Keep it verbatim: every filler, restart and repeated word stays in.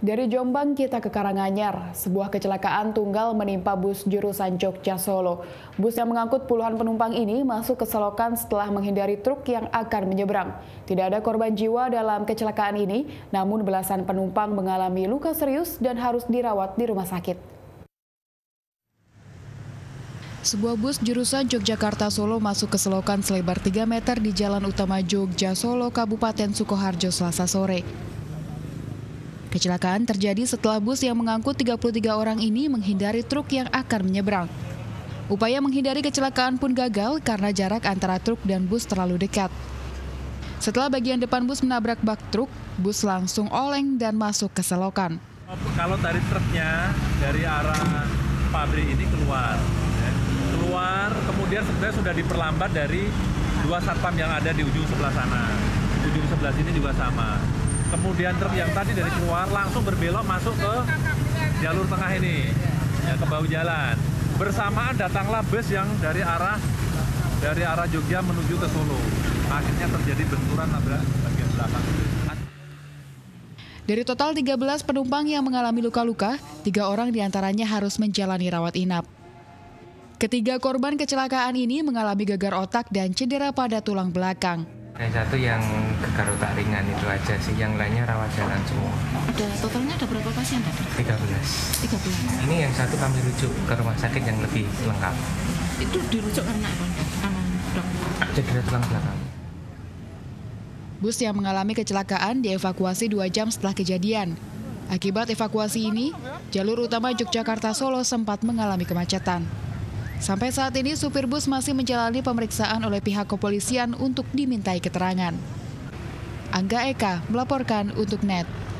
Dari Jombang kita ke Karanganyar, sebuah kecelakaan tunggal menimpa bus jurusan Jogja Solo. Bus yang mengangkut puluhan penumpang ini masuk ke selokan setelah menghindari truk yang akan menyeberang. Tidak ada korban jiwa dalam kecelakaan ini, namun belasan penumpang mengalami luka serius dan harus dirawat di rumah sakit. Sebuah bus jurusan Yogyakarta-Solo masuk ke selokan selebar tiga meter di Jalan Utama Jogja Solo, Kabupaten Sukoharjo, Selasa sore. Kecelakaan terjadi setelah bus yang mengangkut tiga puluh tiga orang ini menghindari truk yang akan menyeberang. Upaya menghindari kecelakaan pun gagal karena jarak antara truk dan bus terlalu dekat. Setelah bagian depan bus menabrak bak truk, bus langsung oleng dan masuk ke selokan. Kalau tarik truknya dari arah pabrik ini keluar, keluar kemudian sebenarnya sudah diperlambat dari dua satpam yang ada di ujung sebelah sana. Ujung sebelah sini juga sama. Kemudian truk yang tadi dari keluar langsung berbelok masuk ke jalur tengah ini, ya, ke bahu jalan. Bersamaan datanglah bus yang dari arah dari arah Jogja menuju ke Solo. Akhirnya terjadi benturan nabrak bagian belakang. Dari total tiga belas penumpang yang mengalami luka-luka, tiga orang diantaranya harus menjalani rawat inap. Ketiga korban kecelakaan ini mengalami gegar otak dan cedera pada tulang belakang. Yang satu yang gegar otak ringan itu aja sih, yang lainnya rawat jalan semua. Ada totalnya ada berapa pasien tadi? tiga belas. tiga belas. Ini yang satu kami rujuk ke rumah sakit yang lebih lengkap. Itu dirujuk karena apa? Cedera tulang belakang. Bus yang mengalami kecelakaan dievakuasi dua jam setelah kejadian. Akibat evakuasi ini, jalur utama Yogyakarta-Solo sempat mengalami kemacetan. Sampai saat ini, supir bus masih menjalani pemeriksaan oleh pihak kepolisian untuk dimintai keterangan. Angga Eka melaporkan untuk N E T.